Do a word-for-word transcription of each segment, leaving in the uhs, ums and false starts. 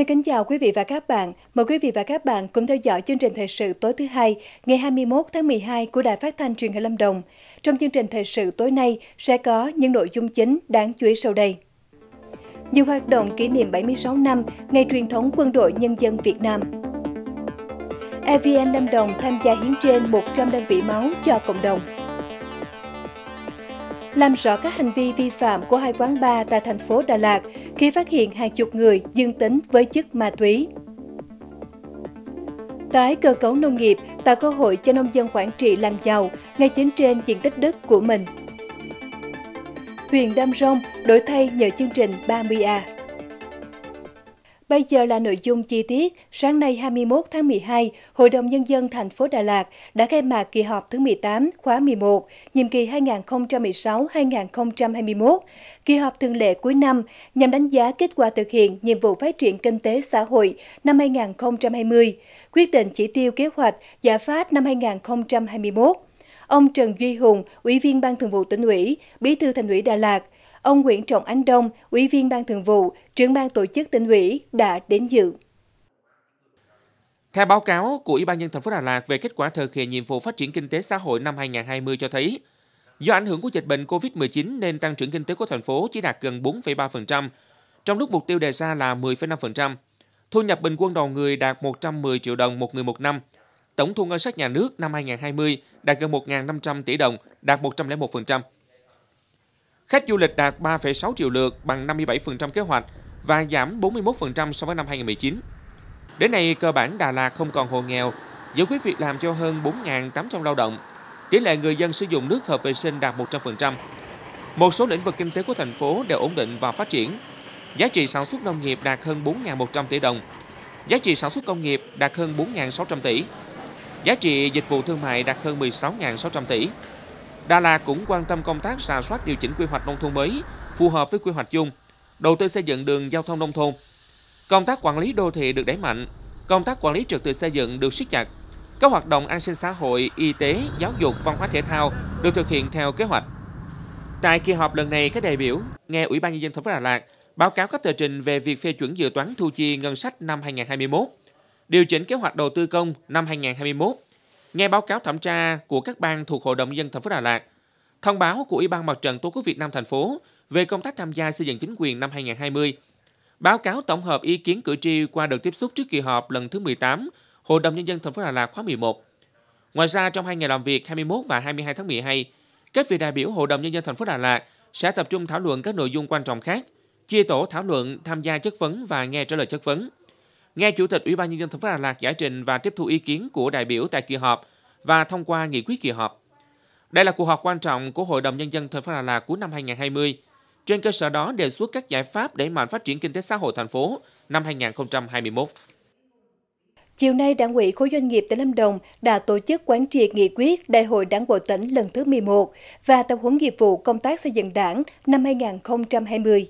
Xin kính chào quý vị và các bạn. Mời quý vị và các bạn cùng theo dõi chương trình thời sự tối thứ Hai, ngày hai mươi mốt tháng mười hai của Đài Phát Thanh Truyền hình Lâm Đồng. Trong chương trình thời sự tối nay sẽ có những nội dung chính đáng chú ý sau đây. Nhiều hoạt động kỷ niệm bảy mươi sáu năm Ngày truyền thống Quân đội Nhân dân Việt Nam. e vê en Lâm Đồng tham gia hiến trên một trăm đơn vị máu cho cộng đồng. Làm rõ các hành vi vi phạm của hai quán bar tại thành phố Đà Lạt khi phát hiện hàng chục người dương tính với chất ma túy. Tái cơ cấu nông nghiệp tạo cơ hội cho nông dân Quảng Trị làm giàu ngay chính trên diện tích đất của mình. Huyện Đam Rông đổi thay nhờ chương trình ba mươi A. Bây giờ là nội dung chi tiết. Sáng nay hai mươi mốt tháng mười hai, Hội đồng Nhân dân thành phố Đà Lạt đã khai mạc kỳ họp thứ mười tám khóa mười một, nhiệm kỳ hai nghìn không trăm mười sáu đến hai nghìn không trăm hai mươi mốt. Kỳ họp thường lệ cuối năm nhằm đánh giá kết quả thực hiện nhiệm vụ phát triển kinh tế xã hội năm hai nghìn không trăm hai mươi, quyết định chỉ tiêu kế hoạch giải pháp năm hai nghìn không trăm hai mươi mốt. Ông Trần Duy Hùng, Ủy viên Ban Thường vụ Tỉnh ủy, Bí thư Thành ủy Đà Lạt, ông Nguyễn Trọng Anh Đông, Ủy viên Ban Thường vụ, Trưởng ban Tổ chức Tỉnh ủy đã đến dự. Theo báo cáo của Ủy ban nhân dân thành phố Đà Lạt về kết quả thực hiện nhiệm vụ phát triển kinh tế xã hội năm hai nghìn không trăm hai mươi cho thấy, do ảnh hưởng của dịch bệnh Covid mười chín nên tăng trưởng kinh tế của thành phố chỉ đạt gần bốn phẩy ba phần trăm, trong lúc mục tiêu đề ra là mười phẩy năm phần trăm. Thu nhập bình quân đầu người đạt một trăm mười triệu đồng một người một năm. Tổng thu ngân sách nhà nước năm hai nghìn không trăm hai mươi đạt gần một nghìn năm trăm tỷ đồng, đạt một trăm lẻ một phần trăm. Khách du lịch đạt ba phẩy sáu triệu lượt, bằng năm mươi bảy phần trăm kế hoạch và giảm bốn mươi mốt phần trăm so với năm hai nghìn không trăm mười chín. Đến nay, cơ bản Đà Lạt không còn hộ nghèo, giải quyết việc làm cho hơn bốn nghìn tám trăm lao động. Tỷ lệ người dân sử dụng nước hợp vệ sinh đạt một trăm phần trăm. Một số lĩnh vực kinh tế của thành phố đều ổn định và phát triển. Giá trị sản xuất nông nghiệp đạt hơn bốn nghìn một trăm tỷ đồng. Giá trị sản xuất công nghiệp đạt hơn bốn nghìn sáu trăm tỷ. Giá trị dịch vụ thương mại đạt hơn mười sáu nghìn sáu trăm tỷ. Đà Lạt cũng quan tâm công tác rà soát điều chỉnh quy hoạch nông thôn mới, phù hợp với quy hoạch chung, đầu tư xây dựng đường giao thông nông thôn. Công tác quản lý đô thị được đẩy mạnh, công tác quản lý trật tự xây dựng được siết chặt. Các hoạt động an sinh xã hội, y tế, giáo dục, văn hóa thể thao được thực hiện theo kế hoạch. Tại kỳ họp lần này, các đại biểu nghe Ủy ban nhân dân thành phố Đà Lạt báo cáo các tờ trình về việc phê chuẩn dự toán thu chi ngân sách năm hai nghìn không trăm hai mươi mốt, điều chỉnh kế hoạch đầu tư công năm hai nghìn không trăm hai mươi mốt, nghe báo cáo thẩm tra của các ban thuộc Hội đồng nhân dân thành phố Đà Lạt, thông báo của Ủy ban Mặt trận Tổ quốc Việt Nam thành phố về công tác tham gia xây dựng chính quyền năm hai nghìn không trăm hai mươi, báo cáo tổng hợp ý kiến cử tri qua đợt tiếp xúc trước kỳ họp lần thứ mười tám Hội đồng nhân dân thành phố Đà Lạt khóa mười một. Ngoài ra, trong hai ngày làm việc hai mươi mốt và hai mươi hai tháng mười hai, các vị đại biểu Hội đồng nhân dân thành phố Đà Lạt sẽ tập trung thảo luận các nội dung quan trọng khác, chia tổ thảo luận, tham gia chất vấn và nghe trả lời chất vấn. Nghe Chủ tịch Ủy ban nhân dân thành phố Đà Lạt giải trình và tiếp thu ý kiến của đại biểu tại kỳ họp và thông qua nghị quyết kỳ họp. Đây là cuộc họp quan trọng của Hội đồng nhân dân thành phố Đà Lạt của năm hai nghìn không trăm hai mươi. Trên cơ sở đó đề xuất các giải pháp đẩy mạnh phát triển kinh tế xã hội thành phố năm hai nghìn không trăm hai mươi mốt. Chiều nay, Đảng ủy Khối Doanh nghiệp tỉnh Lâm Đồng đã tổ chức quán triệt nghị quyết Đại hội Đảng bộ tỉnh lần thứ mười một và tập huấn nghiệp vụ công tác xây dựng Đảng năm hai nghìn không trăm hai mươi.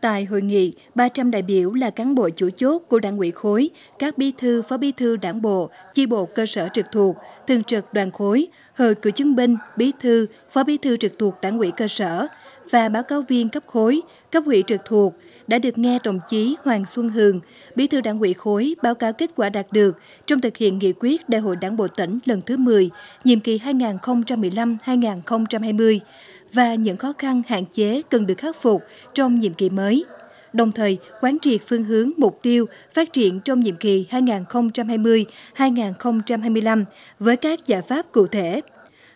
Tại hội nghị, ba trăm đại biểu là cán bộ chủ chốt của Đảng ủy khối, các bí thư, phó bí thư đảng bộ, chi bộ cơ sở trực thuộc, thường trực đoàn khối, hội cựu chiến binh, bí thư, phó bí thư trực thuộc Đảng ủy cơ sở và báo cáo viên cấp khối, cấp ủy trực thuộc đã được nghe đồng chí Hoàng Xuân Hường, bí thư Đảng ủy khối báo cáo kết quả đạt được trong thực hiện nghị quyết Đại hội Đảng bộ tỉnh lần thứ mười, nhiệm kỳ hai nghìn không trăm mười lăm đến hai nghìn không trăm hai mươi. Và những khó khăn hạn chế cần được khắc phục trong nhiệm kỳ mới. Đồng thời, quán triệt phương hướng mục tiêu phát triển trong nhiệm kỳ hai nghìn không trăm hai mươi đến hai nghìn không trăm hai mươi lăm với các giải pháp cụ thể.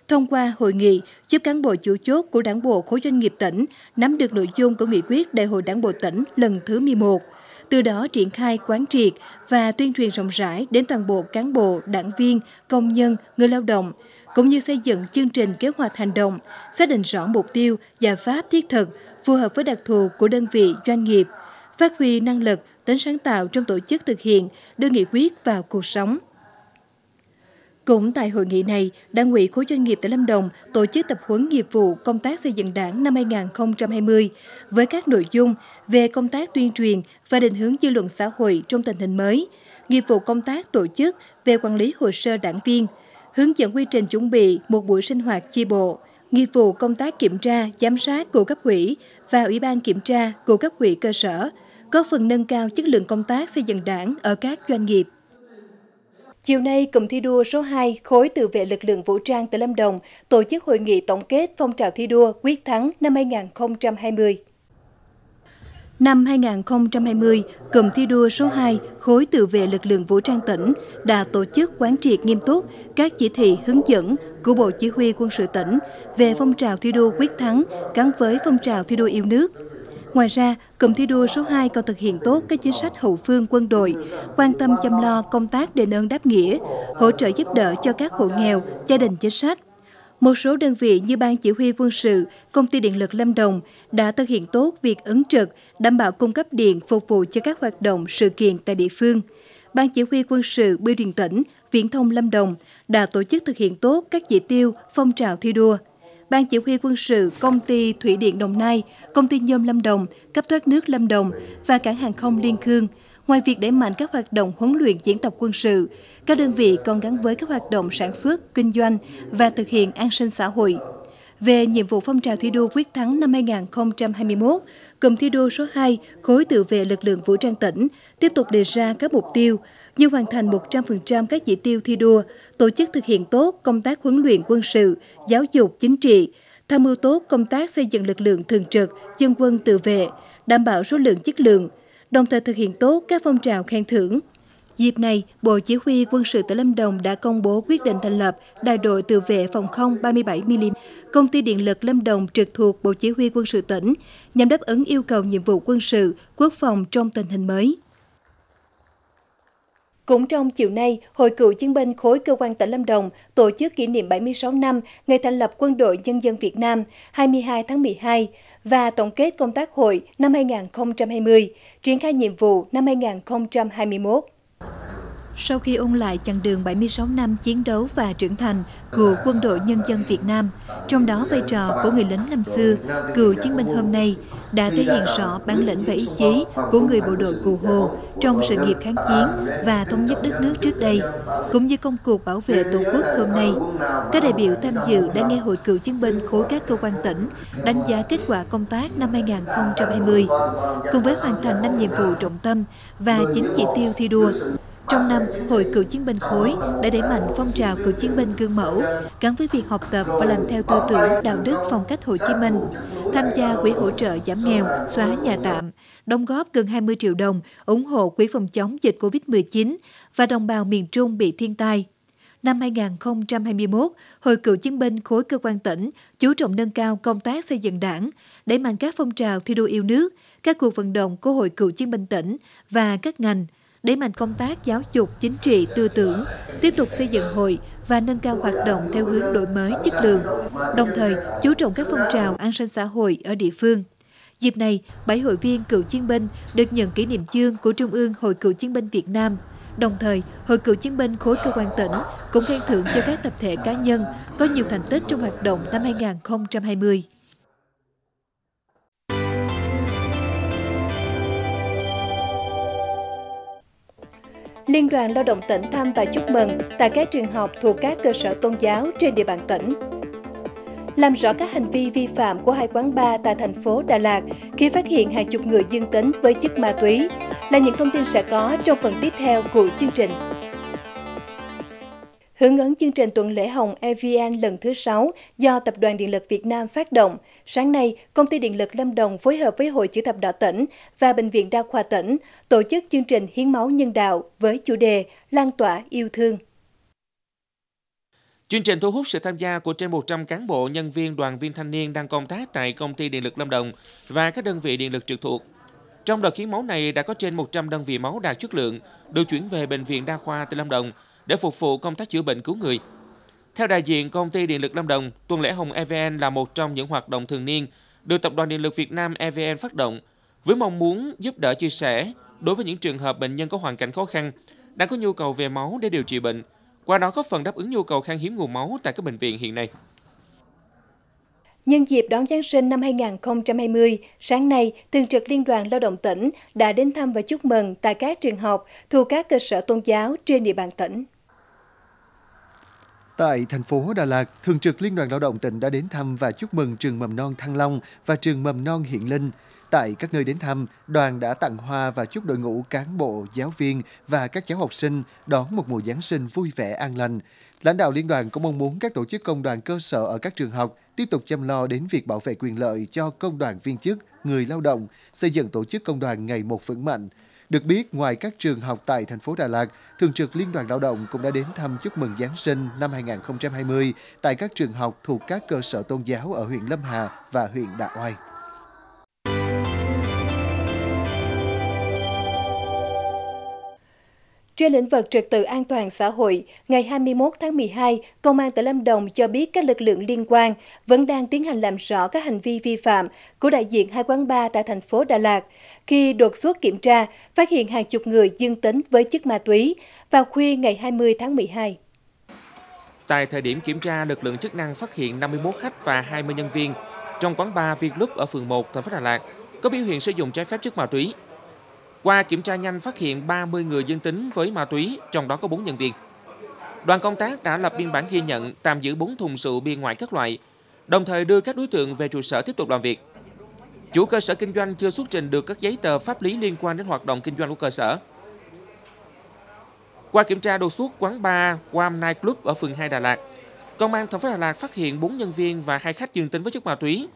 Thông qua hội nghị, giúp cán bộ chủ chốt của Đảng bộ Khối Doanh nghiệp tỉnh nắm được nội dung của nghị quyết Đại hội Đảng bộ tỉnh lần thứ mười một. Từ đó triển khai quán triệt và tuyên truyền rộng rãi đến toàn bộ cán bộ, đảng viên, công nhân, người lao động, cũng như xây dựng chương trình kế hoạch hành động, xác định rõ mục tiêu, giải pháp thiết thực, phù hợp với đặc thù của đơn vị doanh nghiệp, phát huy năng lực, tính sáng tạo trong tổ chức thực hiện, đưa nghị quyết vào cuộc sống. Cũng tại hội nghị này, Đảng ủy Khối Doanh nghiệp tỉnh Lâm Đồng tổ chức tập huấn nghiệp vụ công tác xây dựng Đảng năm hai nghìn không trăm hai mươi với các nội dung về công tác tuyên truyền và định hướng dư luận xã hội trong tình hình mới, nghiệp vụ công tác tổ chức về quản lý hồ sơ đảng viên, hướng dẫn quy trình chuẩn bị một buổi sinh hoạt chi bộ, nghiệp vụ công tác kiểm tra, giám sát của cấp ủy và Ủy ban kiểm tra của cấp ủy cơ sở, góp phần nâng cao chất lượng công tác xây dựng Đảng ở các doanh nghiệp. Chiều nay, Cụm thi đua số hai khối tự vệ lực lượng vũ trang tỉnh Lâm Đồng tổ chức hội nghị tổng kết phong trào thi đua quyết thắng năm hai nghìn không trăm hai mươi. Năm hai nghìn không trăm hai mươi, Cụm thi đua số hai khối tự vệ lực lượng vũ trang tỉnh đã tổ chức quán triệt nghiêm túc các chỉ thị hướng dẫn của Bộ Chỉ huy Quân sự tỉnh về phong trào thi đua quyết thắng gắn với phong trào thi đua yêu nước. Ngoài ra, Cụm thi đua số hai còn thực hiện tốt các chính sách hậu phương quân đội, quan tâm chăm lo công tác đền ơn đáp nghĩa, hỗ trợ giúp đỡ cho các hộ nghèo, gia đình chính sách. Một số đơn vị như Ban Chỉ huy Quân sự, Công ty Điện lực Lâm Đồng đã thực hiện tốt việc ứng trực, đảm bảo cung cấp điện phục vụ cho các hoạt động sự kiện tại địa phương. Ban Chỉ huy Quân sự Bưu điện tỉnh, Viễn thông Lâm Đồng đã tổ chức thực hiện tốt các chỉ tiêu phong trào thi đua. Ban Chỉ huy Quân sự Công ty Thủy điện Đồng Nai, Công ty Nhôm Lâm Đồng, Cấp thoát nước Lâm Đồng và Cảng hàng không Liên Khương, ngoài việc đẩy mạnh các hoạt động huấn luyện diễn tập quân sự, các đơn vị còn gắn với các hoạt động sản xuất, kinh doanh và thực hiện an sinh xã hội. Về nhiệm vụ phong trào thi đua quyết thắng năm hai nghìn không trăm hai mươi mốt, Cụm thi đua số hai khối tự vệ lực lượng vũ trang tỉnh tiếp tục đề ra các mục tiêu như hoàn thành một trăm phần trăm các chỉ tiêu thi đua, tổ chức thực hiện tốt công tác huấn luyện quân sự, giáo dục chính trị, tham mưu tốt công tác xây dựng lực lượng thường trực, dân quân tự vệ, đảm bảo số lượng chất lượng, đồng thời thực hiện tốt các phong trào khen thưởng. Dịp này, Bộ Chỉ huy Quân sự tỉnh Lâm Đồng đã công bố quyết định thành lập Đại đội tự vệ phòng không ba mươi bảy mi li mét, Công ty Điện lực Lâm Đồng trực thuộc Bộ Chỉ huy Quân sự tỉnh, nhằm đáp ứng yêu cầu nhiệm vụ quân sự, quốc phòng trong tình hình mới. Cũng trong chiều nay, Hội Cựu chiến binh khối cơ quan tỉnh Lâm Đồng tổ chức kỷ niệm bảy mươi sáu năm ngày thành lập Quân đội Nhân dân Việt Nam hai mươi hai tháng mười hai và tổng kết công tác hội năm hai nghìn không trăm hai mươi, triển khai nhiệm vụ năm hai nghìn không trăm hai mươi mốt. Sau khi ôn lại chặng đường bảy mươi sáu năm chiến đấu và trưởng thành của Quân đội Nhân dân Việt Nam, trong đó vai trò của người lính năm xưa, cựu chiến binh hôm nay đã thể hiện rõ bản lĩnh và ý chí của người bộ đội cụ Hồ trong sự nghiệp kháng chiến và thống nhất đất nước trước đây, cũng như công cuộc bảo vệ Tổ quốc hôm nay. Các đại biểu tham dự đã nghe Hội Cựu chiến binh khối các cơ quan tỉnh đánh giá kết quả công tác năm hai nghìn không trăm hai mươi, cùng với hoàn thành năm nhiệm vụ trọng tâm và chín chỉ tiêu thi đua. Trong năm, Hội Cựu chiến binh khối đã đẩy mạnh phong trào cựu chiến binh gương mẫu, gắn với việc học tập và làm theo tư tưởng đạo đức phong cách Hồ Chí Minh, tham gia quỹ hỗ trợ giảm nghèo, xóa nhà tạm, đóng góp gần hai mươi triệu đồng ủng hộ quỹ phòng chống dịch Covid mười chín và đồng bào miền Trung bị thiên tai. Năm hai nghìn không trăm hai mươi mốt, Hội Cựu chiến binh khối cơ quan tỉnh chú trọng nâng cao công tác xây dựng Đảng, đẩy mạnh các phong trào thi đua yêu nước, các cuộc vận động của Hội Cựu chiến binh tỉnh và các ngành, đẩy mạnh công tác giáo dục chính trị tư tưởng, tiếp tục xây dựng hội và nâng cao hoạt động theo hướng đổi mới chất lượng, đồng thời chú trọng các phong trào an sinh xã hội ở địa phương. Dịp này, bảy hội viên cựu chiến binh được nhận kỷ niệm chương của Trung ương Hội Cựu chiến binh Việt Nam. Đồng thời, Hội Cựu chiến binh khối cơ quan tỉnh cũng khen thưởng cho các tập thể cá nhân có nhiều thành tích trong hoạt động năm hai nghìn không trăm hai mươi. Liên đoàn Lao động tỉnh thăm và chúc mừng tại các trường học thuộc các cơ sở tôn giáo trên địa bàn tỉnh. Làm rõ các hành vi vi phạm của hai quán bar tại thành phố Đà Lạt khi phát hiện hàng chục người dương tính với chất ma túy là những thông tin sẽ có trong phần tiếp theo của chương trình. Hưởng ứng chương trình tuần lễ hồng e vê en lần thứ sáu do Tập đoàn Điện lực Việt Nam phát động, sáng nay, Công ty Điện lực Lâm Đồng phối hợp với Hội Chữ thập đỏ tỉnh và Bệnh viện Đa khoa tỉnh tổ chức chương trình hiến máu nhân đạo với chủ đề Lan tỏa yêu thương. Chương trình thu hút sự tham gia của trên một trăm cán bộ, nhân viên, đoàn viên thanh niên đang công tác tại Công ty Điện lực Lâm Đồng và các đơn vị điện lực trực thuộc. Trong đợt hiến máu này đã có trên một trăm đơn vị máu đạt chất lượng được chuyển về Bệnh viện Đa khoa tỉnh Lâm Đồng để phục vụ công tác chữa bệnh cứu người. Theo đại diện Công ty Điện lực Lâm Đồng, tuần lễ hồng e vê en là một trong những hoạt động thường niên được Tập đoàn Điện lực Việt Nam e vê en phát động với mong muốn giúp đỡ chia sẻ đối với những trường hợp bệnh nhân có hoàn cảnh khó khăn, đang có nhu cầu về máu để điều trị bệnh, qua đó góp phần đáp ứng nhu cầu khan hiếm nguồn máu tại các bệnh viện hiện nay. Nhân dịp đón Giáng sinh năm hai nghìn không trăm hai mươi, sáng nay, Thường trực Liên đoàn Lao động tỉnh đã đến thăm và chúc mừng tại các trường học thuộc các cơ sở tôn giáo trên địa bàn tỉnh. Tại thành phố Đà Lạt, Thường trực Liên đoàn Lao động tỉnh đã đến thăm và chúc mừng trường mầm non Thăng Long và trường mầm non Hiện Linh. Tại các nơi đến thăm, đoàn đã tặng hoa và chúc đội ngũ cán bộ, giáo viên và các cháu học sinh đón một mùa Giáng sinh vui vẻ an lành. Lãnh đạo liên đoàn cũng mong muốn các tổ chức công đoàn cơ sở ở các trường học tiếp tục chăm lo đến việc bảo vệ quyền lợi cho công đoàn viên chức, người lao động, xây dựng tổ chức công đoàn ngày một vững mạnh. Được biết, ngoài các trường học tại thành phố Đà Lạt, Thường trực Liên đoàn Lao động cũng đã đến thăm chúc mừng Giáng sinh năm hai nghìn không trăm hai mươi tại các trường học thuộc các cơ sở tôn giáo ở huyện Lâm Hà và huyện Đạ Oai. Trên lĩnh vực trật tự an toàn xã hội, ngày hai mươi mốt tháng mười hai, Công an tỉnh Lâm Đồng cho biết các lực lượng liên quan vẫn đang tiến hành làm rõ các hành vi vi phạm của đại diện hai quán bar tại thành phố Đà Lạt. Khi đột xuất kiểm tra, phát hiện hàng chục người dương tính với chất ma túy vào khuya ngày hai mươi tháng mười hai. Tại thời điểm kiểm tra, lực lượng chức năng phát hiện năm mươi mốt khách và hai mươi nhân viên trong quán bar Vinlub ở phường một, thành phố Đà Lạt có biểu hiện sử dụng trái phép chất ma túy. Qua kiểm tra nhanh phát hiện ba mươi người dương tính với ma túy, trong đó có bốn nhân viên. Đoàn công tác đã lập biên bản ghi nhận, tạm giữ bốn thùng rượu bia ngoại các loại, đồng thời đưa các đối tượng về trụ sở tiếp tục làm việc. Chủ cơ sở kinh doanh chưa xuất trình được các giấy tờ pháp lý liên quan đến hoạt động kinh doanh của cơ sở. Qua kiểm tra đột xuất quán bar Wam Night Club ở phường hai Đà Lạt, Công an thành phố Đà Lạt phát hiện bốn nhân viên và hai khách dương tính với chất ma túy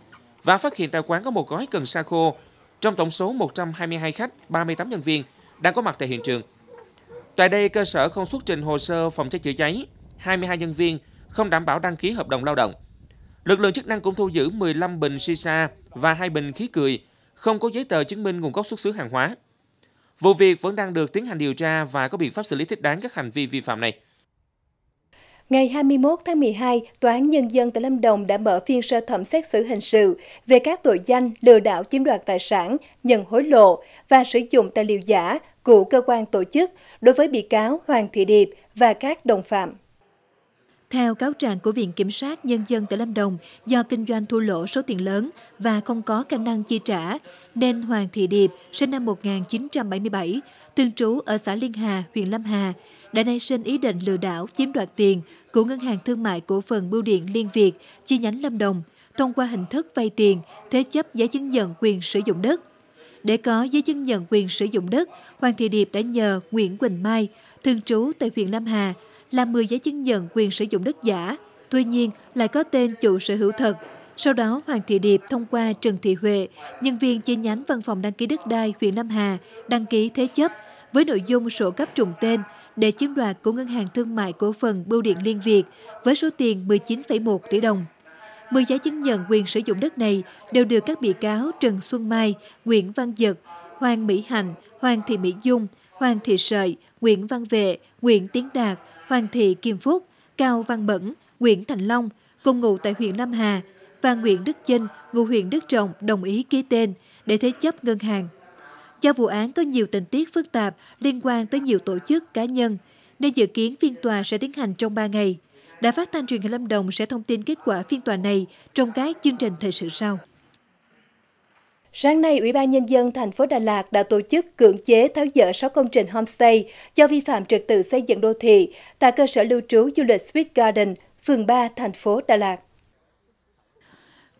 và phát hiện tại quán có một gói cần sa khô. Trong tổng số một trăm hai mươi hai khách, ba mươi tám nhân viên đang có mặt tại hiện trường. Tại đây, cơ sở không xuất trình hồ sơ phòng cháy chữa cháy, hai mươi hai nhân viên không đảm bảo đăng ký hợp đồng lao động. Lực lượng chức năng cũng thu giữ mười lăm bình shisha và hai bình khí cười, không có giấy tờ chứng minh nguồn gốc xuất xứ hàng hóa. Vụ việc vẫn đang được tiến hành điều tra và có biện pháp xử lý thích đáng các hành vi vi phạm này. Ngày hai mươi mốt tháng mười hai, Tòa án Nhân dân tỉnh Lâm Đồng đã mở phiên sơ thẩm xét xử hình sự về các tội danh lừa đảo chiếm đoạt tài sản, nhận hối lộ và sử dụng tài liệu giả của cơ quan tổ chức đối với bị cáo Hoàng Thị Điệp và các đồng phạm. Theo cáo trạng của Viện Kiểm sát Nhân dân tỉnh Lâm Đồng, do kinh doanh thua lỗ số tiền lớn và không có khả năng chi trả, nên Hoàng Thị Điệp, sinh năm một nghìn chín trăm bảy mươi bảy, thường trú ở xã Liên Hà, huyện Lâm Hà, đã nảy sinh ý định lừa đảo chiếm đoạt tiền của Ngân hàng Thương mại Cổ phần Bưu điện Liên Việt, chi nhánh Lâm Đồng, thông qua hình thức vay tiền, thế chấp giấy chứng nhận quyền sử dụng đất. Để có giấy chứng nhận quyền sử dụng đất, Hoàng Thị Điệp đã nhờ Nguyễn Quỳnh Mai, thường trú tại huyện Lâm Hà, làm mười giấy chứng nhận quyền sử dụng đất giả, tuy nhiên lại có tên chủ sở hữu thật. Sau đó, Hoàng Thị Điệp thông qua Trần Thị Huệ, nhân viên chi nhánh văn phòng đăng ký đất đai huyện Lâm Hà, đăng ký thế chấp với nội dung sổ cấp trùng tên để chiếm đoạt của Ngân hàng Thương mại Cổ phần Bưu điện Liên Việt với số tiền mười chín phẩy một tỷ đồng. mười giấy chứng nhận quyền sử dụng đất này đều được các bị cáo Trần Xuân Mai, Nguyễn Văn Dật, Hoàng Mỹ Hạnh, Hoàng Thị Mỹ Dung, Hoàng Thị Sợi, Nguyễn Văn Vệ, Nguyễn Tiến Đạt, Hoàng Thị Kim Phúc, Cao Văn Bẩn, Nguyễn Thành Long, cùng ngụ tại huyện Lâm Hà, và Nguyễn Đức Trinh, ngụ huyện Đức Trọng đồng ý ký tên để thế chấp ngân hàng. Do vụ án có nhiều tình tiết phức tạp liên quan tới nhiều tổ chức cá nhân, nên dự kiến phiên tòa sẽ tiến hành trong ba ngày. Đài Phát thanh Truyền hình Lâm Đồng sẽ thông tin kết quả phiên tòa này trong các chương trình thời sự sau. Sáng nay, Ủy ban Nhân dân thành phố Đà Lạt đã tổ chức cưỡng chế tháo dỡ sáu công trình homestay do vi phạm trật tự xây dựng đô thị tại cơ sở lưu trú du lịch Sweet Garden, phường ba, thành phố Đà Lạt.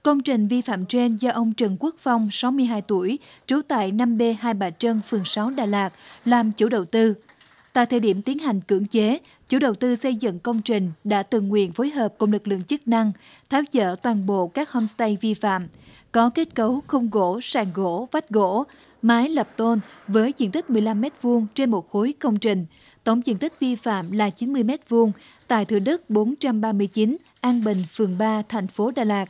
Công trình vi phạm trên do ông Trần Quốc Phong, sáu mươi hai tuổi, trú tại năm B Hai Bà Trưng, phường sáu, Đà Lạt, làm chủ đầu tư. Tại thời điểm tiến hành cưỡng chế, chủ đầu tư xây dựng công trình đã tự nguyện phối hợp cùng lực lượng chức năng tháo dỡ toàn bộ các homestay vi phạm, có kết cấu khung gỗ, sàn gỗ, vách gỗ, mái lập tôn với diện tích mười lăm mét vuông trên một khối công trình. Tổng diện tích vi phạm là chín mươi mét vuông tại thửa đất bốn trăm ba mươi chín, An Bình, phường ba, thành phố Đà Lạt.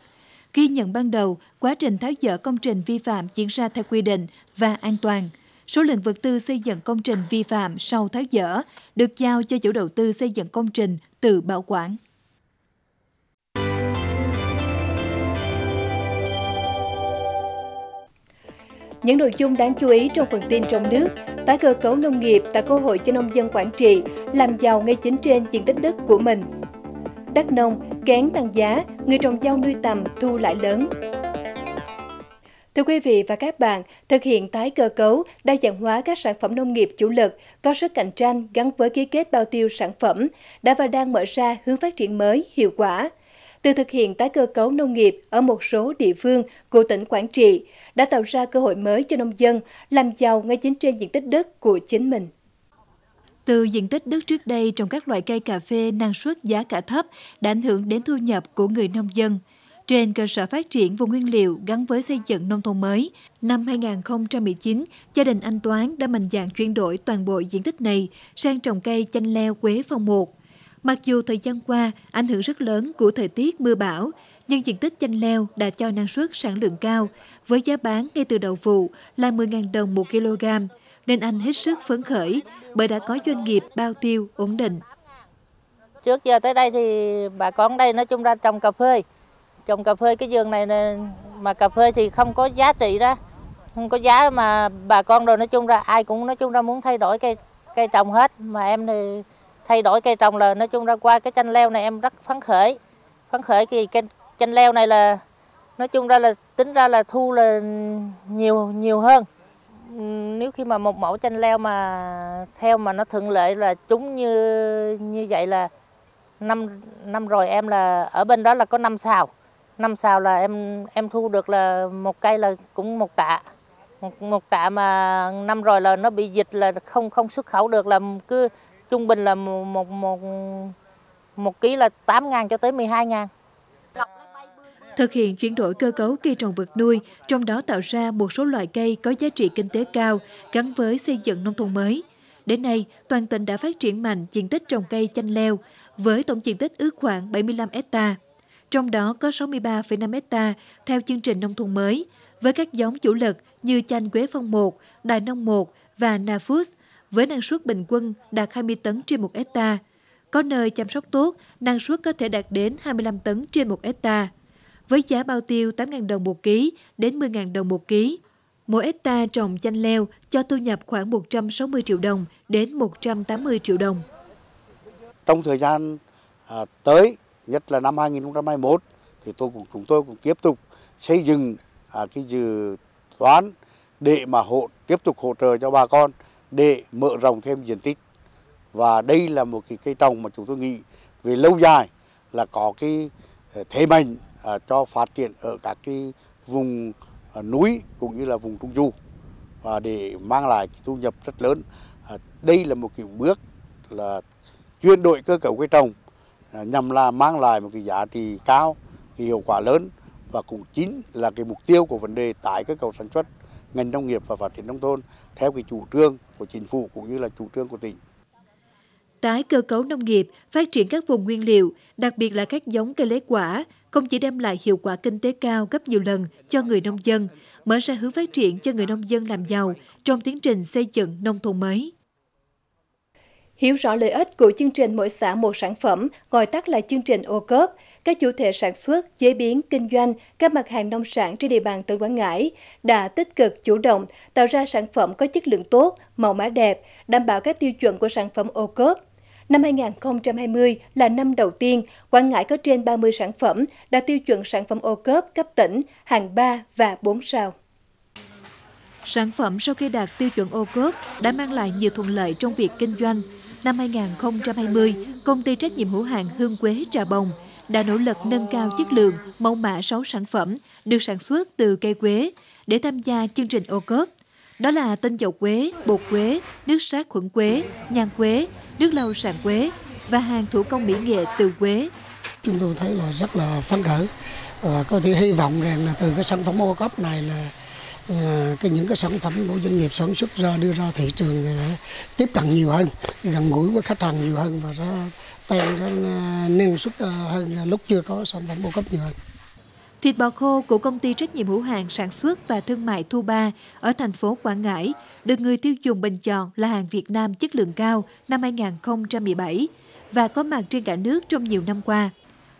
Ghi nhận ban đầu, quá trình tháo dỡ công trình vi phạm diễn ra theo quy định và an toàn. Số lượng vật tư xây dựng công trình vi phạm sau tháo dỡ được giao cho chủ đầu tư xây dựng công trình tự bảo quản. Những nội dung đáng chú ý trong phần tin trong nước: tái cơ cấu nông nghiệp tạo cơ hội cho nông dân Quảng Trị làm giàu ngay chính trên diện tích đất của mình. Đắk nông kén tăng giá, người trồng rau nuôi tầm thu lãi lớn. Thưa quý vị và các bạn, thực hiện tái cơ cấu, đa dạng hóa các sản phẩm nông nghiệp chủ lực, có sức cạnh tranh gắn với ký kết bao tiêu sản phẩm, đã và đang mở ra hướng phát triển mới hiệu quả. Từ thực hiện tái cơ cấu nông nghiệp ở một số địa phương của tỉnh Quảng Trị đã tạo ra cơ hội mới cho nông dân làm giàu ngay chính trên diện tích đất của chính mình. Từ diện tích đất trước đây trồng các loại cây cà phê năng suất giá cả thấp đã ảnh hưởng đến thu nhập của người nông dân. Trên cơ sở phát triển vùng nguyên liệu gắn với xây dựng nông thôn mới, năm hai nghìn không trăm mười chín, gia đình anh Toán đã mạnh dạn chuyển đổi toàn bộ diện tích này sang trồng cây chanh leo Quế Phong một. Mặc dù thời gian qua ảnh hưởng rất lớn của thời tiết mưa bão, nhưng diện tích chanh leo đã cho năng suất sản lượng cao, với giá bán ngay từ đầu vụ là mười nghìn đồng một kg, nên anh hết sức phấn khởi bởi đã có doanh nghiệp bao tiêu ổn định. Trước giờ tới đây thì bà con đây nói chung ra trồng cà phê. Trồng cà phê cái vườn này, này mà cà phê thì không có giá trị đó, không có giá mà bà con rồi nói chung ra ai cũng nói chung ra muốn thay đổi cây cây trồng hết, mà em thì thay đổi cây trồng là nói chung ra qua cái chanh leo này em rất phấn khởi. Phấn khởi thì cái chanh leo này là nói chung ra là tính ra là thu là nhiều nhiều hơn. Nếu khi mà một mẫu chanh leo mà theo mà nó thuận lợi là chúng như như vậy là năm năm rồi em là ở bên đó là có năm sào. Năm sào là em em thu được là một cây là cũng một tạ. Một, một tạ mà năm rồi là nó bị dịch là không không xuất khẩu được, là cứ trung bình là một một một, một ký là tám nghìn cho tới mười hai nghìn. Thực hiện chuyển đổi cơ cấu cây trồng vật nuôi, trong đó tạo ra một số loại cây có giá trị kinh tế cao gắn với xây dựng nông thôn mới. Đến nay, toàn tỉnh đã phát triển mạnh diện tích trồng cây chanh leo với tổng diện tích ước khoảng bảy mươi lăm hectare. Trong đó có sáu mươi ba phẩy năm hectare theo chương trình nông thôn mới, với các giống chủ lực như chanh Quế Phong một, Đài Nông một và Nafus, với năng suất bình quân đạt hai mươi tấn trên một hectare. Có nơi chăm sóc tốt, năng suất có thể đạt đến hai mươi lăm tấn trên một hectare. Với giá bao tiêu tám nghìn đồng một ký đến mười nghìn đồng một ký. Mỗi hectare trồng chanh leo cho thu nhập khoảng một trăm sáu mươi triệu đồng đến một trăm tám mươi triệu đồng. Trong thời gian tới, nhất là năm hai nghìn không trăm hai mươi mốt, thì tôi cũng chúng tôi cũng tiếp tục xây dựng cái dự toán để mà hộ tiếp tục hỗ trợ cho bà con để mở rộng thêm diện tích. Và đây là một cái cây trồng mà chúng tôi nghĩ về lâu dài là có cái thế mạnh cho phát triển ở các cái vùng núi cũng như là vùng trung du, và để mang lại cái thu nhập rất lớn. Đây là một cái bước là chuyển đổi cơ cấu cây trồng nhằm là mang lại một cái giá trị cao, hiệu quả lớn, và cũng chính là cái mục tiêu của vấn đề tái cơ cấu sản xuất ngành nông nghiệp và phát triển nông thôn theo cái chủ trương của chính phủ cũng như là chủ trương của tỉnh. Tái cơ cấu nông nghiệp, phát triển các vùng nguyên liệu, đặc biệt là các giống cây lấy quả, không chỉ đem lại hiệu quả kinh tế cao gấp nhiều lần cho người nông dân, mở ra hướng phát triển cho người nông dân làm giàu trong tiến trình xây dựng nông thôn mới. Hiểu rõ lợi ích của chương trình mỗi xã một sản phẩm, gọi tắt là chương trình ô cốp, các chủ thể sản xuất, chế biến, kinh doanh các mặt hàng nông sản trên địa bàn tỉnh Quảng Ngãi đã tích cực chủ động tạo ra sản phẩm có chất lượng tốt, mẫu mã đẹp, đảm bảo các tiêu chuẩn của sản phẩm ô cốp. Năm hai nghìn không trăm hai mươi là năm đầu tiên, Quảng Ngãi có trên ba mươi sản phẩm đạt tiêu chuẩn sản phẩm ô cốp cấp tỉnh, hạng ba và bốn sao. Sản phẩm sau khi đạt tiêu chuẩn ô cốp đã mang lại nhiều thuận lợi trong việc kinh doanh. Năm hai nghìn không trăm hai mươi, công ty trách nhiệm hữu hạn Hương Quế Trà Bồng đã nỗ lực nâng cao chất lượng, mẫu mã sáu sản phẩm được sản xuất từ cây quế để tham gia chương trình ô cốp. Đó là tinh dầu quế, bột quế, nước sát khuẩn quế, nhang quế, nước lau sàn quế và hàng thủ công mỹ nghệ từ quế. Chúng tôi thấy là rất là phấn khởi và có thể hy vọng rằng là từ cái sản phẩm ô cốp này là cái những cái sản phẩm của doanh nghiệp sản xuất ra đưa ra thị trường tiếp cận nhiều hơn, gần gũi với khách hàng nhiều hơn và ra tăng cái năng suất hơn lúc chưa có sản phẩm ô cốp nhiều hơn. Thịt bò khô của công ty trách nhiệm hữu hạn sản xuất và thương mại Thu Ba ở thành phố Quảng Ngãi được người tiêu dùng bình chọn là hàng Việt Nam chất lượng cao năm hai nghìn không trăm mười bảy và có mặt trên cả nước trong nhiều năm qua.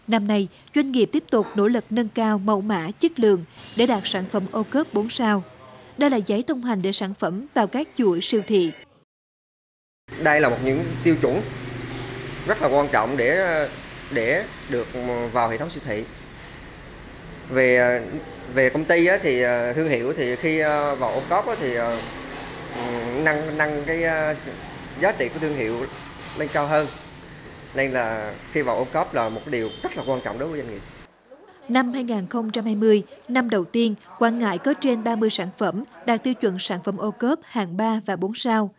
Năm nay, doanh nghiệp tiếp tục nỗ lực nâng cao mẫu mã chất lượng để đạt sản phẩm ô cốp bốn sao. Đây là giấy thông hành để sản phẩm vào các chuỗi siêu thị. Đây là một những tiêu chuẩn rất là quan trọng để để được vào hệ thống siêu thị. Về về công ty á, thì thương hiệu thì khi vào ô cốp á, thì nâng nâng cái giá trị của thương hiệu lên cao hơn. Nên là khi vào ô cốp là một điều rất là quan trọng đối với doanh nghiệp. Năm hai nghìn không trăm hai mươi, năm đầu tiên, Quảng Ngãi có trên ba mươi sản phẩm đạt tiêu chuẩn sản phẩm ô cốp hạng ba và bốn sao.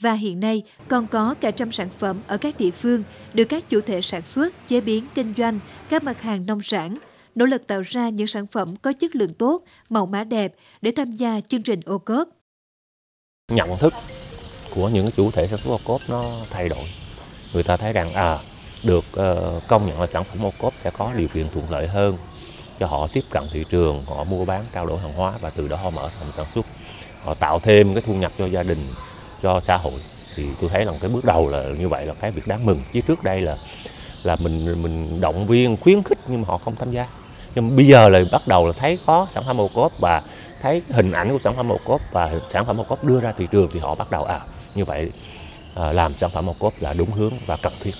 Và hiện nay còn có cả trăm sản phẩm ở các địa phương được các chủ thể sản xuất, chế biến, kinh doanh các mặt hàng nông sản, nỗ lực tạo ra những sản phẩm có chất lượng tốt, mẫu mã đẹp để tham gia chương trình ô cốp. Nhận thức của những chủ thể sản xuất ô cốp nó thay đổi. Người ta thấy rằng à, được công nhận là sản phẩm ô cốp sẽ có điều kiện thuận lợi hơn cho họ tiếp cận thị trường, họ mua bán, trao đổi hàng hóa và từ đó họ mở rộng sản xuất, họ tạo thêm cái thu nhập cho gia đình, cho xã hội. Thì tôi thấy là cái bước đầu là như vậy là cái việc đáng mừng. Chứ trước đây là là mình mình động viên, khuyến khích nhưng mà họ không tham gia. Nhưng bây giờ là bắt đầu là thấy có sản phẩm ô cốp và thấy hình ảnh của sản phẩm ô cốp và sản phẩm ô cốp đưa ra thị trường thì họ bắt đầu à như vậy à, làm sản phẩm ô cốp là đúng hướng và cần thiết.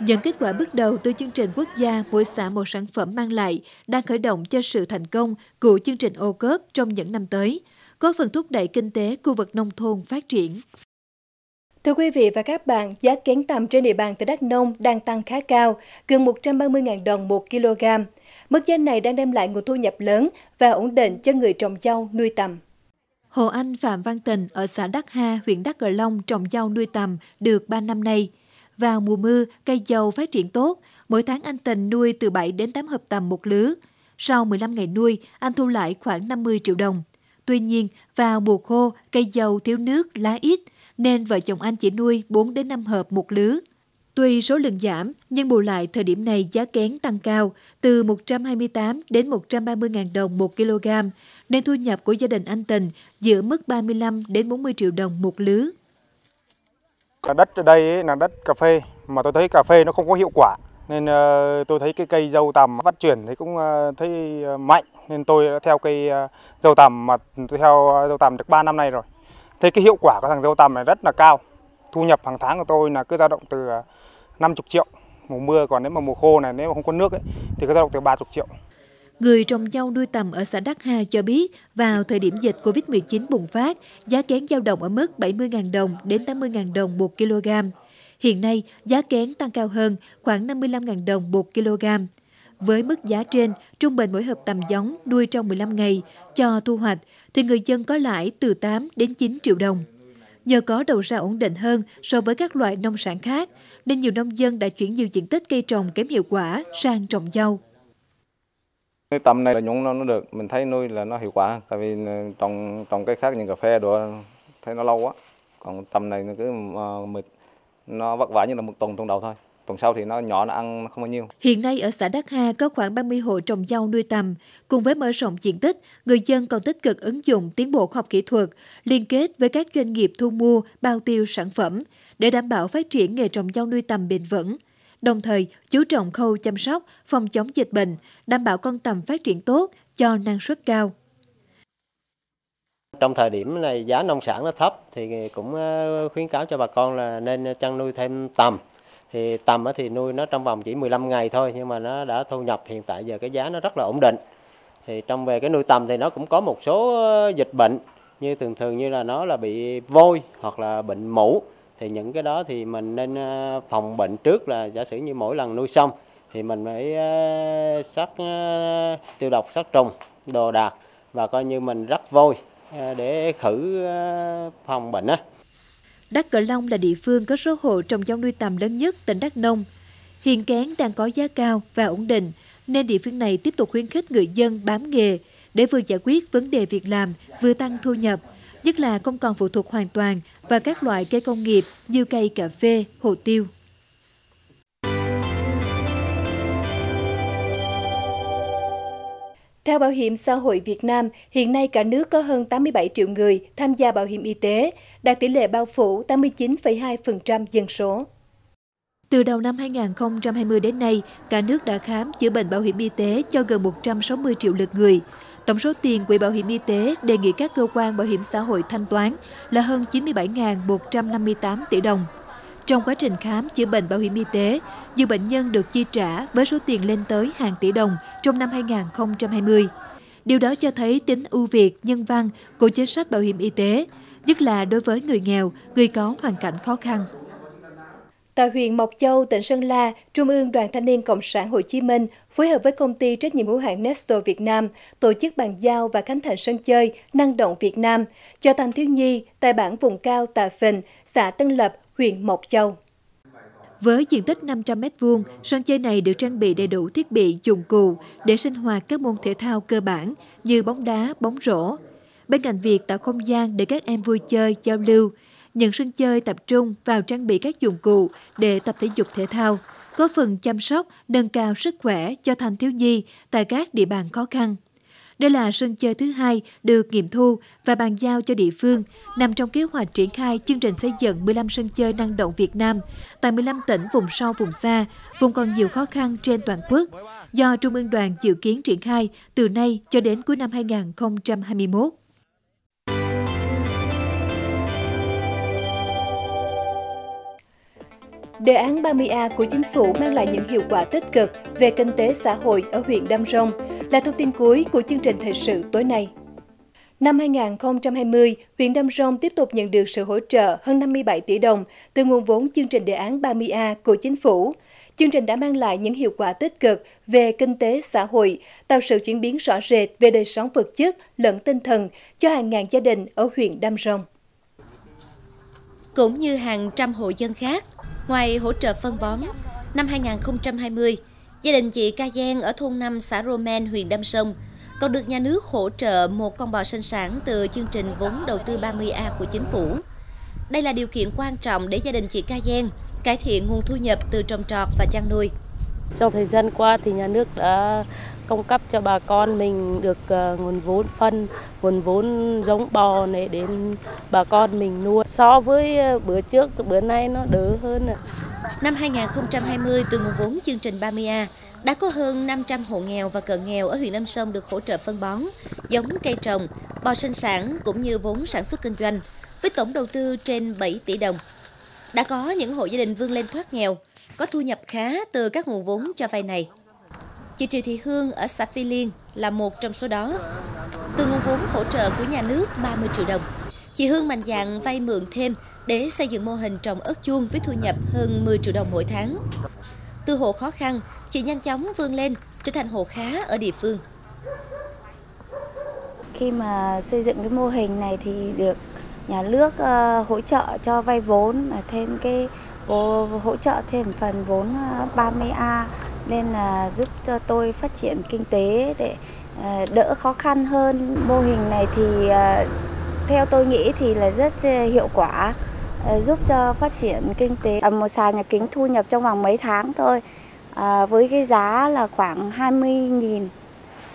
Những kết quả bước đầu từ chương trình quốc gia mỗi xã một sản phẩm mang lại đang khởi động cho sự thành công của chương trình ô cốp trong những năm tới, góp phần thúc đẩy kinh tế khu vực nông thôn phát triển. Thưa quý vị và các bạn, giá kén tằm trên địa bàn tỉnh Đắk Nông đang tăng khá cao, gần một trăm ba mươi nghìn đồng một kg. Mức giá này đang đem lại nguồn thu nhập lớn và ổn định cho người trồng dâu nuôi tằm. Hộ anh Phạm Văn Tình ở xã Đắc Ha, huyện Đắk Cờ Long trồng dâu nuôi tằm được ba năm nay. Vào mùa mưa, cây dâu phát triển tốt, mỗi tháng anh Tình nuôi từ bảy đến tám hộp tằm một lứa. Sau mười lăm ngày nuôi, anh thu lại khoảng năm mươi triệu đồng. Tuy nhiên, vào mùa khô, cây dâu thiếu nước, lá ít, nên vợ chồng anh chỉ nuôi bốn đến năm hộp một lứa. Tuy số lượng giảm, nhưng bù lại thời điểm này giá kén tăng cao, từ một trăm hai mươi tám đến một trăm ba mươi nghìn đồng một kg, nên thu nhập của gia đình anh Tình giữa mức ba mươi lăm đến bốn mươi triệu đồng một lứa. Đất ở đây là đất cà phê, mà tôi thấy cà phê nó không có hiệu quả, nên tôi thấy cái cây dâu tằm phát triển thì cũng thấy mạnh, nên tôi đã theo cây dâu tằm mà tôi theo dâu tằm được ba năm nay rồi. Thế cái hiệu quả của thằng dâu tằm này rất là cao. Thu nhập hàng tháng của tôi là cứ dao động từ năm mươi triệu mùa mưa, còn nếu mà mùa khô này nếu mà không có nước ấy, thì cứ dao động từ ba mươi triệu. Người trồng dâu nuôi tằm ở xã Đắc Hà cho biết vào thời điểm dịch Covid mười chín bùng phát, giá kén dao động ở mức bảy mươi nghìn đồng đến tám mươi nghìn đồng một kg. Hiện nay, giá kén tăng cao hơn khoảng năm mươi lăm nghìn đồng một kg. Với mức giá trên, trung bình mỗi hộp tằm giống nuôi trong mười lăm ngày cho thu hoạch thì người dân có lãi từ tám đến chín triệu đồng. Nhờ có đầu ra ổn định hơn so với các loại nông sản khác, nên nhiều nông dân đã chuyển nhiều diện tích cây trồng kém hiệu quả sang trồng dâu. Nuôi tằm này là nhúng nó được, mình thấy nuôi là nó hiệu quả, tại vì trồng trồng cây khác như cà phê đồ thấy nó lâu quá. Còn tằm này nó cứ mịt, nó vất vả như là một tuần tuần đầu thôi. Tuần sau thì nó nhỏ, nó ăn nó không bao nhiêu. Hiện nay ở xã Đắc Hà có khoảng ba mươi hộ trồng dâu nuôi tằm. Cùng với mở rộng diện tích, người dân còn tích cực ứng dụng tiến bộ khoa học kỹ thuật, liên kết với các doanh nghiệp thu mua, bao tiêu sản phẩm để đảm bảo phát triển nghề trồng dâu nuôi tằm bền vững. Đồng thời, chú trọng khâu chăm sóc, phòng chống dịch bệnh, đảm bảo con tằm phát triển tốt cho năng suất cao. Trong thời điểm này giá nông sản nó thấp thì cũng khuyến cáo cho bà con là nên chăn nuôi thêm tằm. Thì tằm thì nuôi nó trong vòng chỉ mười lăm ngày thôi nhưng mà nó đã thu nhập, hiện tại giờ cái giá nó rất là ổn định. Thì trong về cái nuôi tằm thì nó cũng có một số dịch bệnh như thường thường như là nó là bị vôi hoặc là bệnh mũ. Thì những cái đó thì mình nên phòng bệnh trước, là giả sử như mỗi lần nuôi xong thì mình phải sát tiêu độc sát trùng đồ đạc và coi như mình rắc vôi để khử phòng bệnh á. Đắk Cờ Long là địa phương có số hộ trồng dâu nuôi tằm lớn nhất tỉnh Đắk Nông. Hiện kén đang có giá cao và ổn định, nên địa phương này tiếp tục khuyến khích người dân bám nghề để vừa giải quyết vấn đề việc làm, vừa tăng thu nhập, nhất là không còn phụ thuộc hoàn toàn vào các loại cây công nghiệp như cây cà phê, hồ tiêu. Theo Bảo hiểm xã hội Việt Nam, hiện nay cả nước có hơn tám mươi bảy triệu người tham gia bảo hiểm y tế, đạt tỷ lệ bao phủ tám mươi chín phẩy hai phần trăm dân số. Từ đầu năm hai nghìn không trăm hai mươi đến nay, cả nước đã khám chữa bệnh bảo hiểm y tế cho gần một trăm sáu mươi triệu lượt người. Tổng số tiền Quỹ Bảo hiểm y tế đề nghị các cơ quan bảo hiểm xã hội thanh toán là hơn chín mươi bảy nghìn một trăm năm mươi tám tỷ đồng. Trong quá trình khám chữa bệnh bảo hiểm y tế, nhiều bệnh nhân được chi trả với số tiền lên tới hàng tỷ đồng trong năm hai nghìn không trăm hai mươi. Điều đó cho thấy tính ưu việt, nhân văn của chính sách bảo hiểm y tế, nhất là đối với người nghèo, người có hoàn cảnh khó khăn. Tại huyện Mộc Châu, tỉnh Sơn La, Trung ương Đoàn Thanh niên Cộng sản Hồ Chí Minh phối hợp với công ty trách nhiệm hữu hạn Nestor Việt Nam tổ chức bàn giao và khánh thành sân chơi năng động Việt Nam cho thanh thiếu nhi tại bản vùng cao Tà Phình, xã Tân Lập, huyện Mộc Châu. Với diện tích năm trăm mét vuông, sân chơi này được trang bị đầy đủ thiết bị dụng cụ để sinh hoạt các môn thể thao cơ bản như bóng đá, bóng rổ. Bên cạnh việc tạo không gian để các em vui chơi, giao lưu, những sân chơi tập trung vào trang bị các dụng cụ để tập thể dục thể thao, có phần chăm sóc, nâng cao sức khỏe cho thanh thiếu nhi tại các địa bàn khó khăn. Đây là sân chơi thứ hai được nghiệm thu và bàn giao cho địa phương, nằm trong kế hoạch triển khai chương trình xây dựng mười lăm sân chơi năng động Việt Nam tại mười lăm tỉnh vùng sâu vùng xa, vùng còn nhiều khó khăn trên toàn quốc, do Trung ương Đoàn dự kiến triển khai từ nay cho đến cuối năm hai nghìn không trăm hai mươi mốt. Đề án ba mươi A của Chính phủ mang lại những hiệu quả tích cực về kinh tế xã hội ở huyện Đam Rông là thông tin cuối của chương trình thời sự tối nay. Năm hai nghìn không trăm hai mươi, huyện Đam Rông tiếp tục nhận được sự hỗ trợ hơn năm mươi bảy tỷ đồng từ nguồn vốn chương trình đề án ba mươi A của Chính phủ. Chương trình đã mang lại những hiệu quả tích cực về kinh tế xã hội, tạo sự chuyển biến rõ rệt về đời sống vật chất lẫn tinh thần cho hàng ngàn gia đình ở huyện Đam Rông. Cũng như hàng trăm hộ dân khác, ngoài hỗ trợ phân bón, năm hai nghìn không trăm hai mươi, gia đình chị Ca Giang ở thôn năm xã Roman, huyện Đam Rông còn được nhà nước hỗ trợ một con bò sinh sản từ chương trình vốn đầu tư ba mươi A của Chính phủ. Đây là điều kiện quan trọng để gia đình chị Ca Giang cải thiện nguồn thu nhập từ trồng trọt và chăn nuôi. Trong thời gian qua thì nhà nước đã cung cấp cho bà con mình được nguồn vốn phân, nguồn vốn giống bò này đến bà con mình nuôi. So với bữa trước, bữa nay nó đỡ hơn. Năm hai nghìn không trăm hai mươi, từ nguồn vốn chương trình ba mươi A, đã có hơn năm trăm hộ nghèo và cận nghèo ở huyện Đam Rông được hỗ trợ phân bón, giống cây trồng, bò sinh sản cũng như vốn sản xuất kinh doanh, với tổng đầu tư trên bảy tỷ đồng. Đã có những hộ gia đình vươn lên thoát nghèo, có thu nhập khá từ các nguồn vốn cho vay này. Chị Trì Thị Hương ở xã Phi Liên là một trong số đó. Từ nguồn vốn hỗ trợ của nhà nước ba mươi triệu đồng, chị Hương mạnh dạn vay mượn thêm để xây dựng mô hình trồng ớt chuông với thu nhập hơn mười triệu đồng mỗi tháng. Từ hộ khó khăn, chị nhanh chóng vươn lên trở thành hộ khá ở địa phương. Khi mà xây dựng cái mô hình này thì được nhà nước hỗ trợ cho vay vốn, là thêm cái hỗ trợ thêm phần vốn ba mươi A. Nên là giúp cho tôi phát triển kinh tế để đỡ khó khăn hơn. Mô hình này thì theo tôi nghĩ thì là rất hiệu quả, giúp cho phát triển kinh tế. Một xà nhà kính thu nhập trong vòng mấy tháng thôi, với cái giá là khoảng hai mươi nghìn,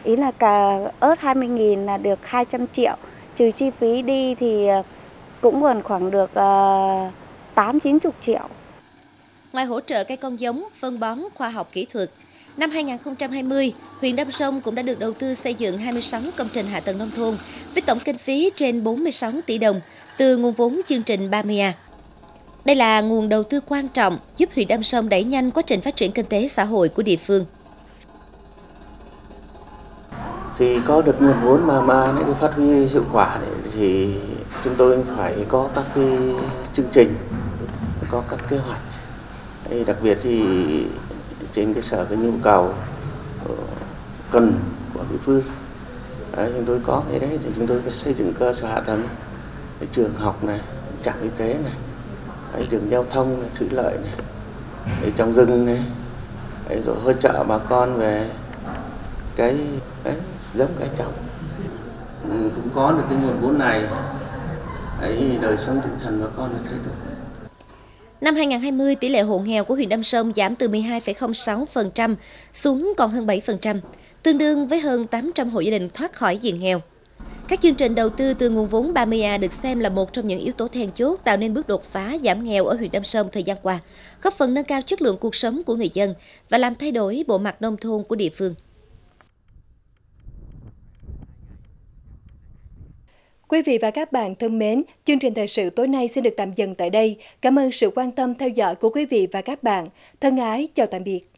ý là cả ớt hai mươi nghìn là được hai trăm triệu. Trừ chi phí đi thì cũng còn khoảng được tám chín mươi triệu. Ngoài hỗ trợ cây con giống, phân bón, khoa học kỹ thuật, năm hai nghìn không trăm hai mươi, huyện Đam Rông cũng đã được đầu tư xây dựng hai mươi sáu công trình hạ tầng nông thôn với tổng kinh phí trên bốn mươi sáu tỷ đồng từ nguồn vốn chương trình ba mươi A. Đây là nguồn đầu tư quan trọng giúp huyện Đam Rông đẩy nhanh quá trình phát triển kinh tế xã hội của địa phương. Thì có được nguồn vốn mà mà để phát huy hiệu quả thì chúng tôi phải có các cái chương trình, có các kế hoạch. Đặc biệt thì trên cơ sở cái nhu cầu cần của địa phương, đấy, chúng tôi có cái đấy thì chúng tôi xây dựng cơ sở hạ tầng, trường học này, trạm y tế này, đấy, đường giao thông này, thủy lợi này, đấy, trong rừng này, đấy, rồi hỗ trợ bà con về cái đấy, giống cái trồng. Ừ, cũng có được cái nguồn vốn này, đấy, đời sống tinh thần bà con thấy được. Năm hai nghìn không trăm hai mươi, tỷ lệ hộ nghèo của huyện Đam Rông giảm từ mười hai phẩy không sáu phần trăm xuống còn hơn bảy phần trăm, tương đương với hơn tám trăm hộ gia đình thoát khỏi diện nghèo. Các chương trình đầu tư từ nguồn vốn ba mươi A được xem là một trong những yếu tố then chốt tạo nên bước đột phá giảm nghèo ở huyện Đam Rông thời gian qua, góp phần nâng cao chất lượng cuộc sống của người dân và làm thay đổi bộ mặt nông thôn của địa phương. Quý vị và các bạn thân mến, chương trình thời sự tối nay xin được tạm dừng tại đây. Cảm ơn sự quan tâm theo dõi của quý vị và các bạn. Thân ái, chào tạm biệt.